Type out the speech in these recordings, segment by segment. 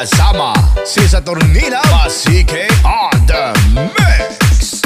kasama si Saturnina Maseki on the mix.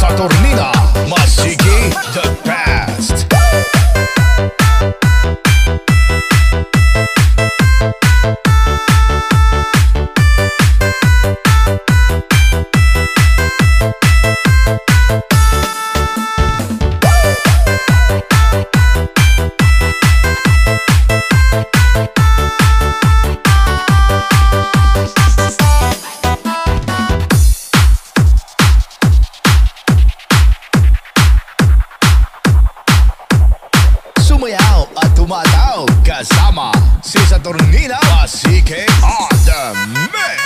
Saturnina Maseki, the best. Sumayaw at tumataw kasama si Saturnina Maseki on the mix.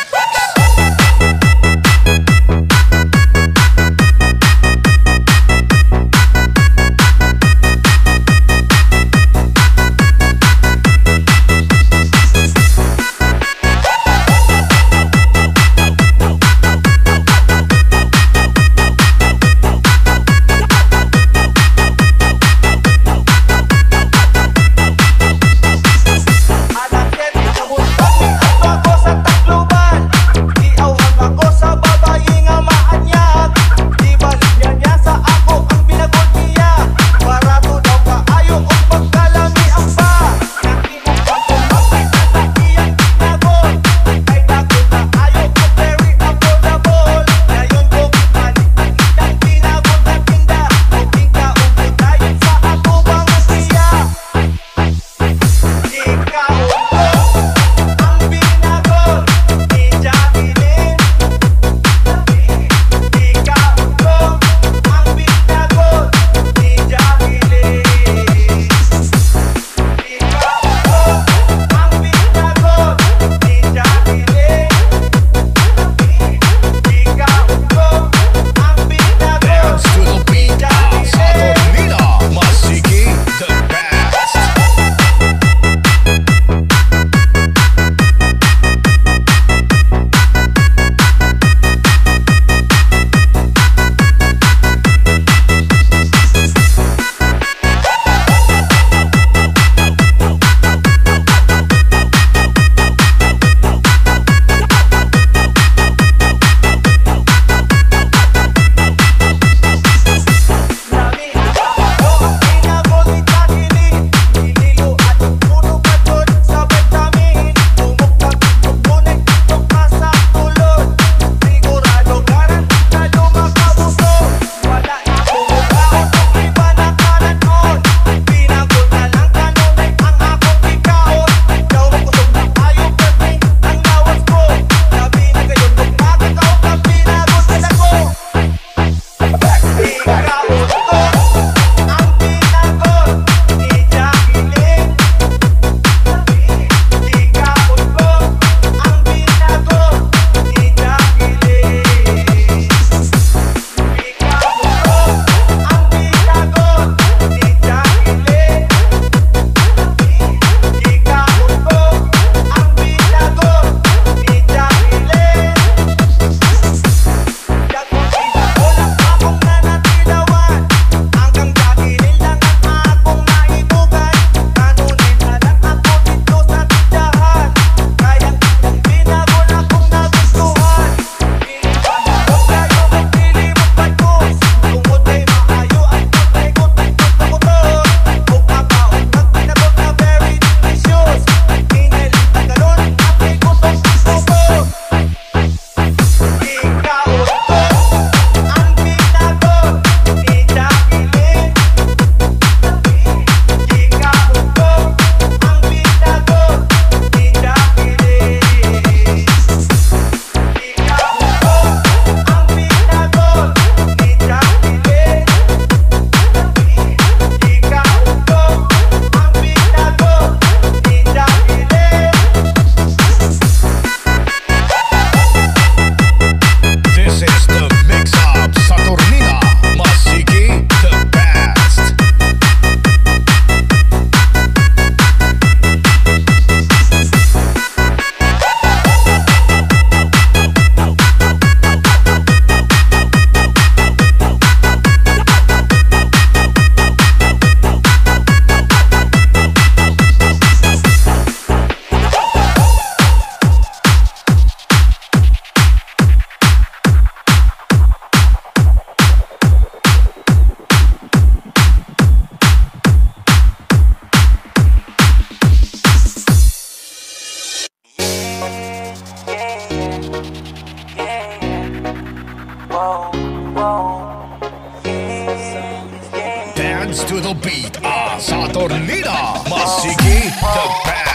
to the beat of Saturnina Maseki, the best.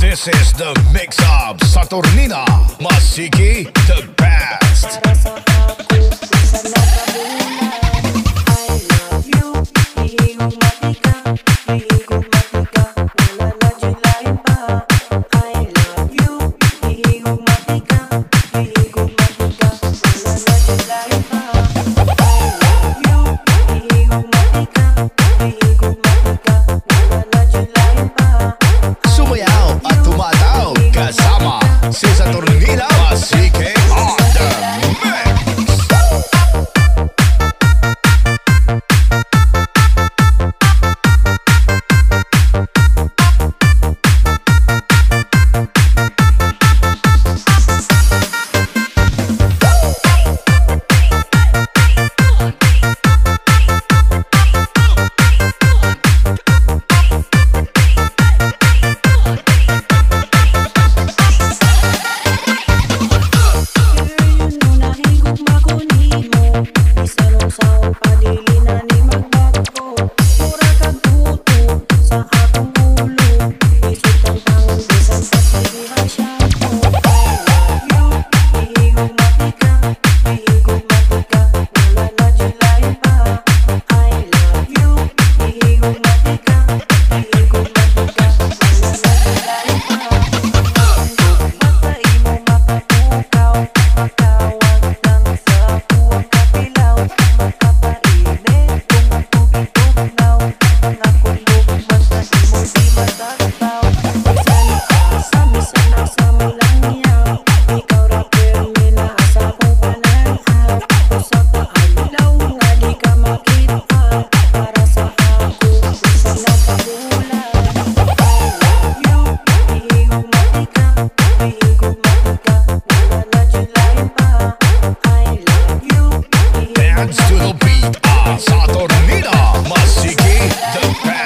This is the mix of Saturnina Maseki, the best. Saturnina Maseki, the best.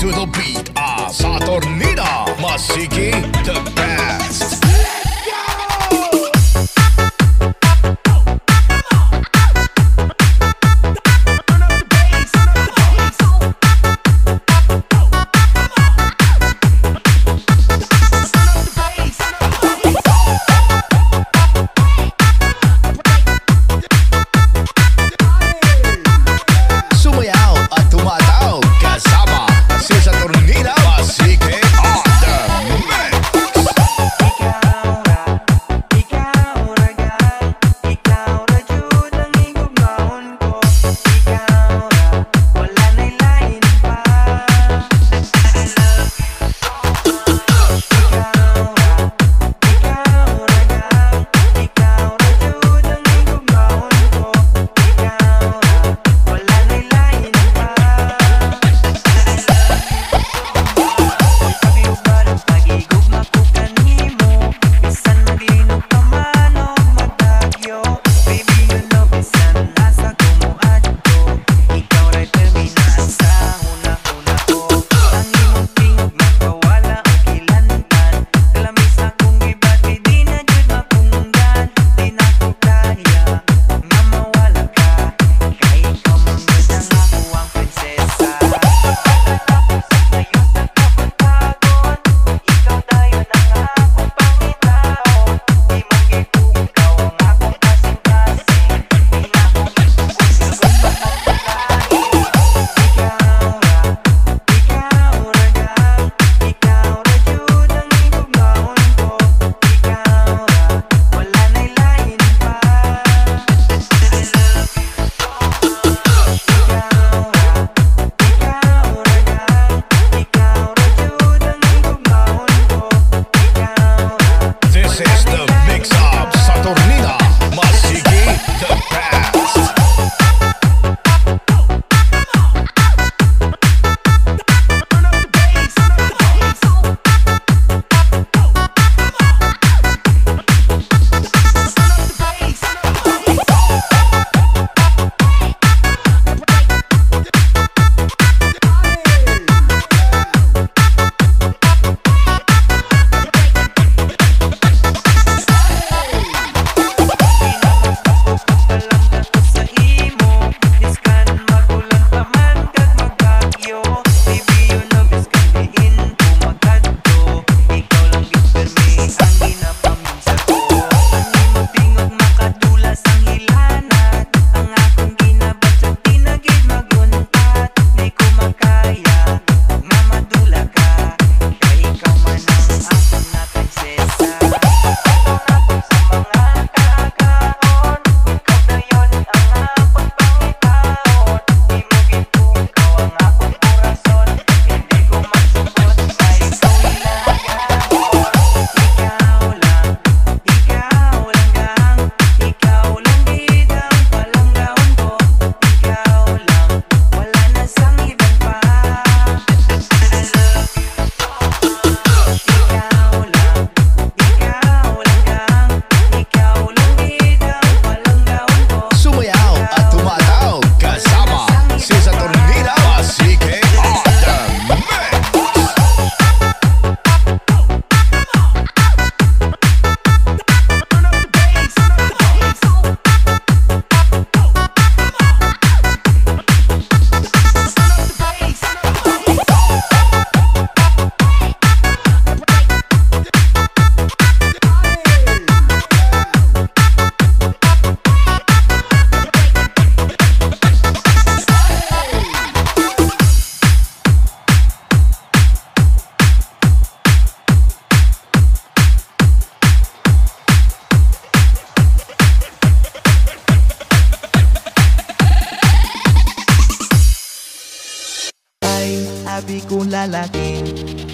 To the beat of Saturnina Maseki, the best. Saturnina Maseki on the mix.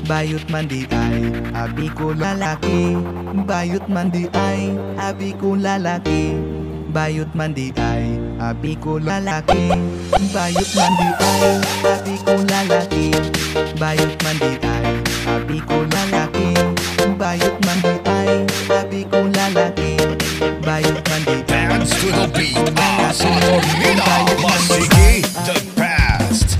Bayot man di ay, abi ko lalaki. Bayot man di ay, abi ko lalaki. Bayot man di ay, abi ko lalaki. Bayot man di ay, abi ko lalaki. Bayot man di ay, abi ko lalaki. Bayot man di ay, abi ko lalaki. Bayot man di ay. Dance to the beat of Saturnina Maseki, the best.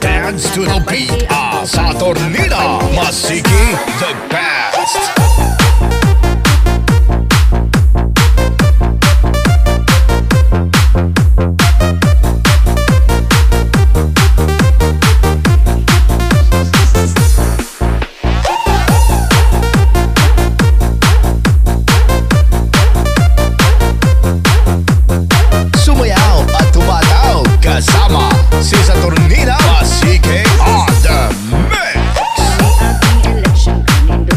Dance to the beat of Saturnina Maseki, the best. Saturnina Maseki on the mix. Ating election kanin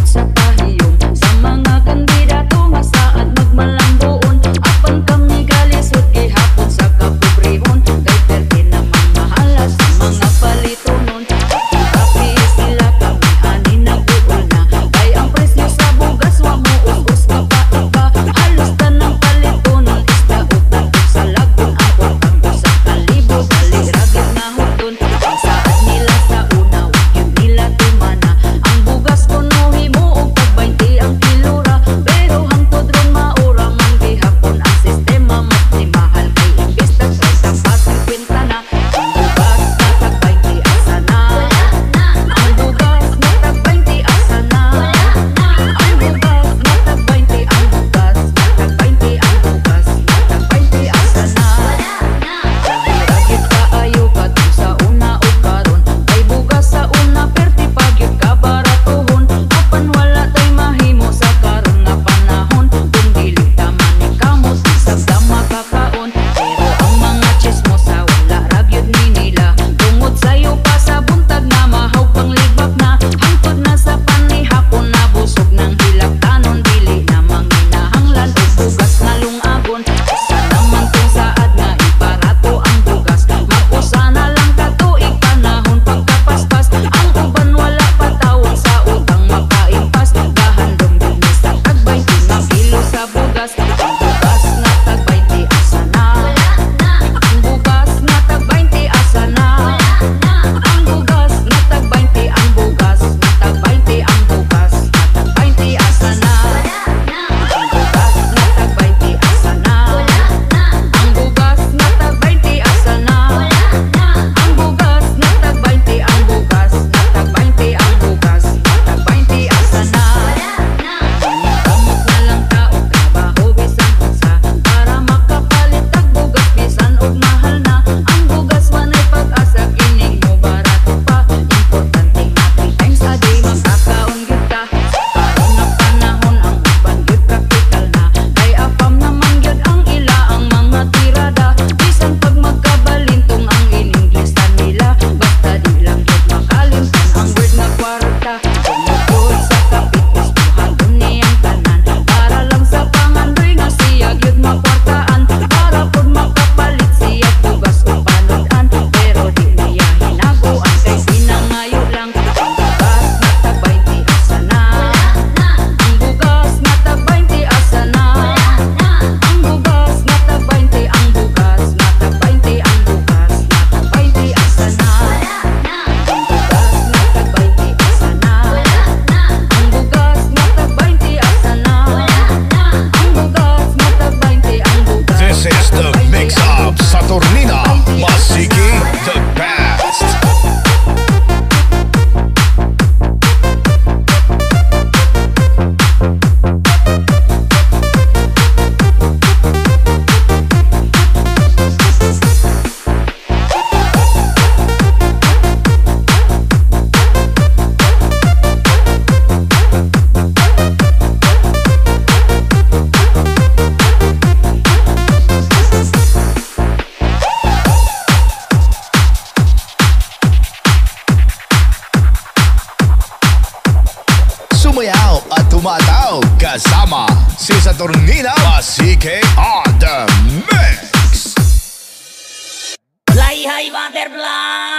Tumayaw at tumataw kasama si Saturnina Maseki on the mix. Fly high butterfly.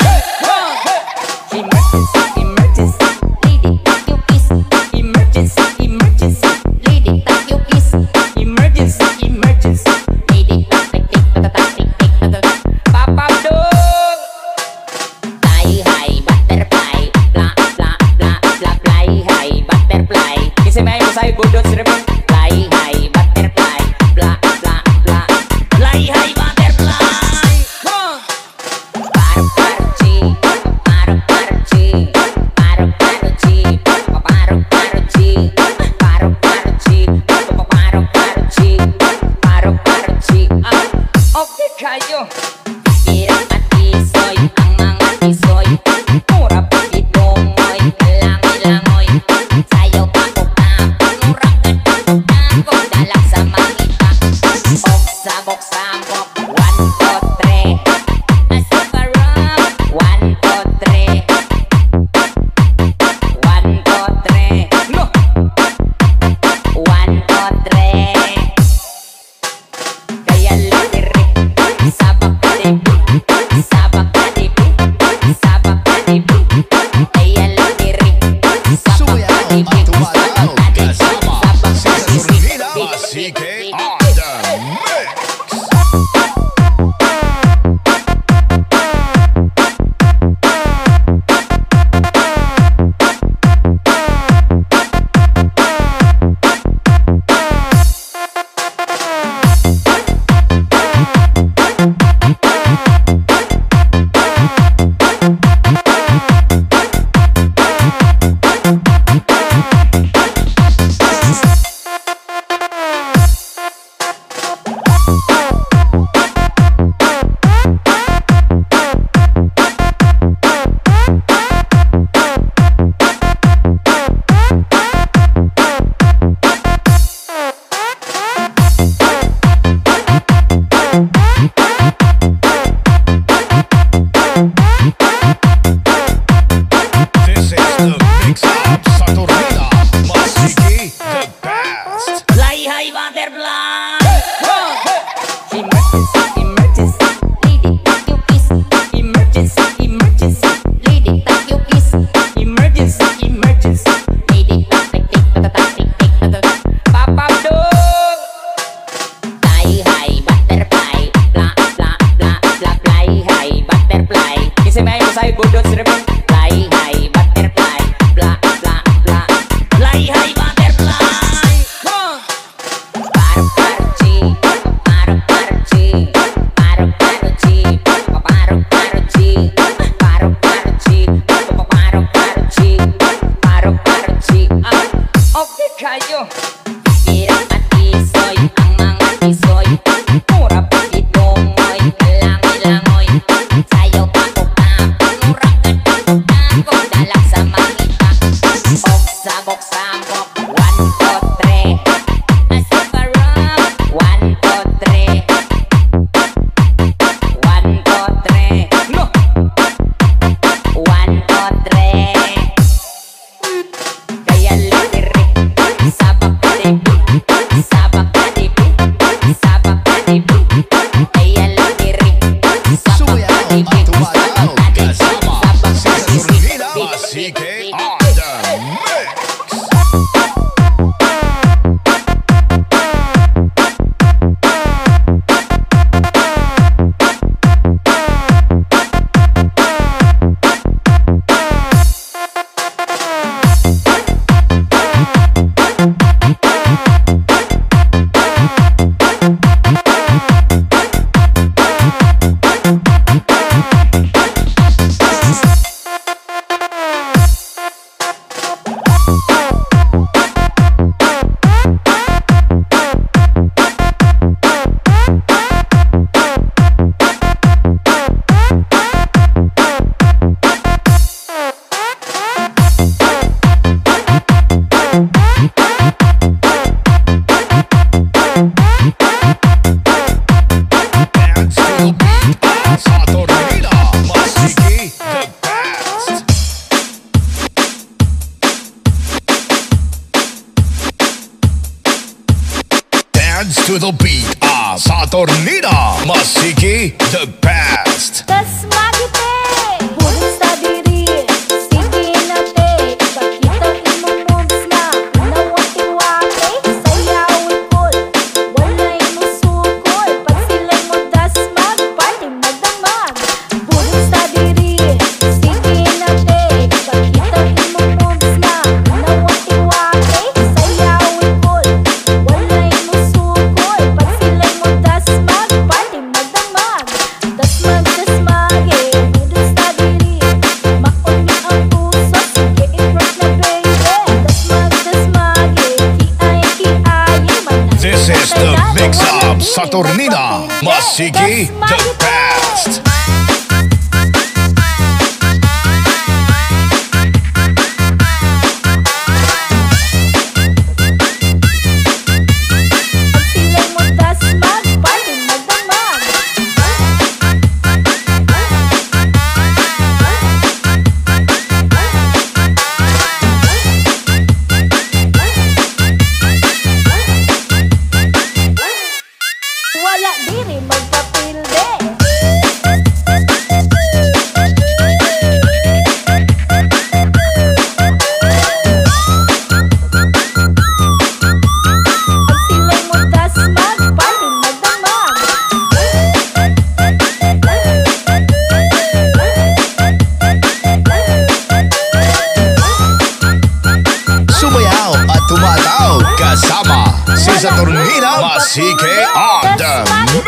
Sabah dance to the beat of Saturnina Maseki, the best. This is the mix of Saturnina Maseki, the best. Wala diri magpapilde. Pag sila'y muntas magparty magdamag. Sumayaw at tumataw kasama si Saturnina Maseki on the mix.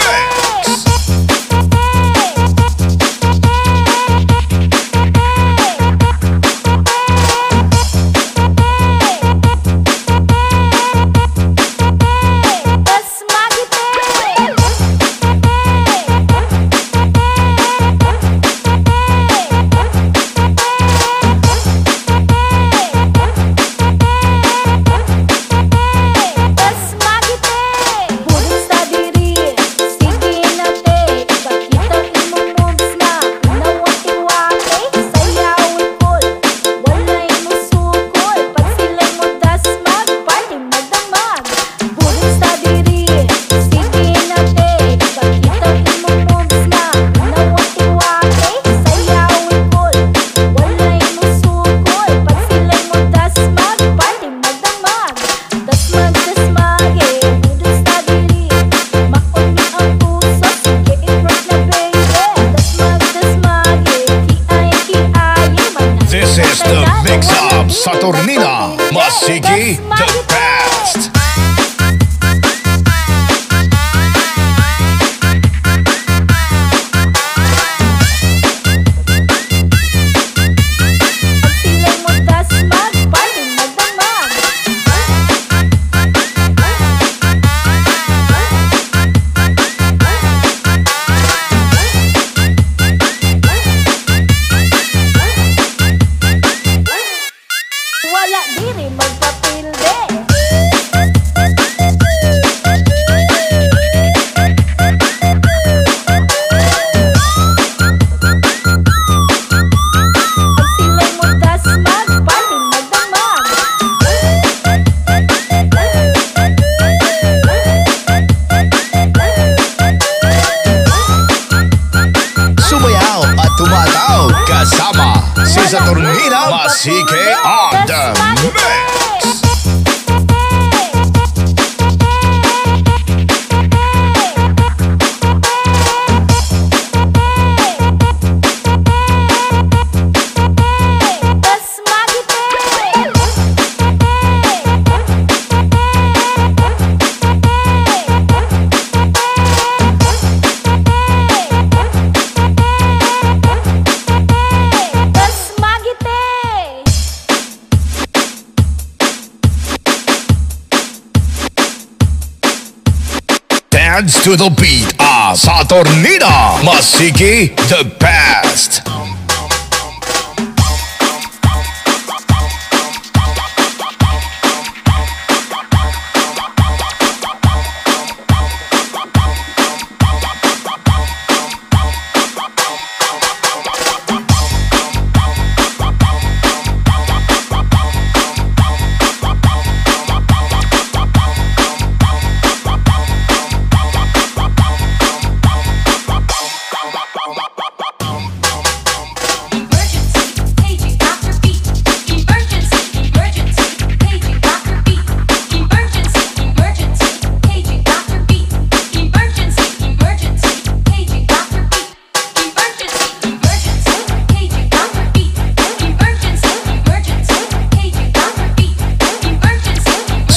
This is the mix of Saturnina Maseki, the best. Wala diri magpapilde. Pag sila'y muntas magparty magdamag. Sumayaw at tumataw kasama si Saturnina Maseki on the mix. Dance to the beat of Saturnina Maseki, the best.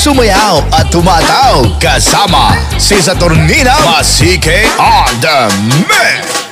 sumayaw at tumataw kasama si Saturnina Maseki on the mix.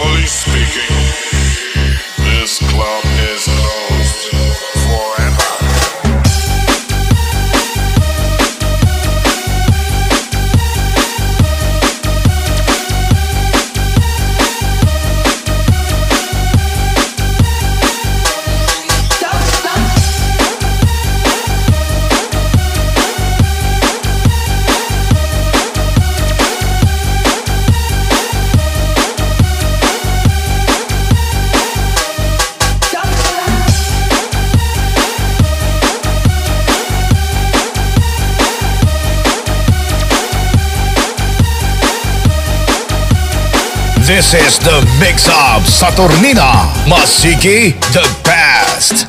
Police speaking. This club is closed forever. This is the mix of Saturnina Maseki, the best.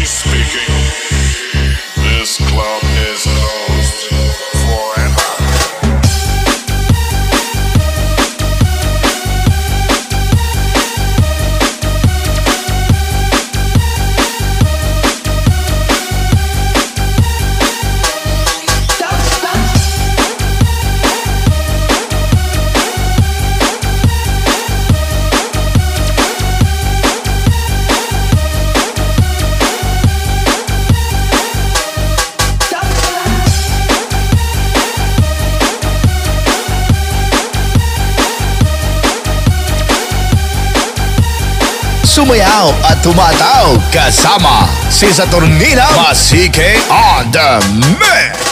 Speaking, this club is closed forever. Sumayaw at tumataw kasama si Saturnina Maseki on the mix.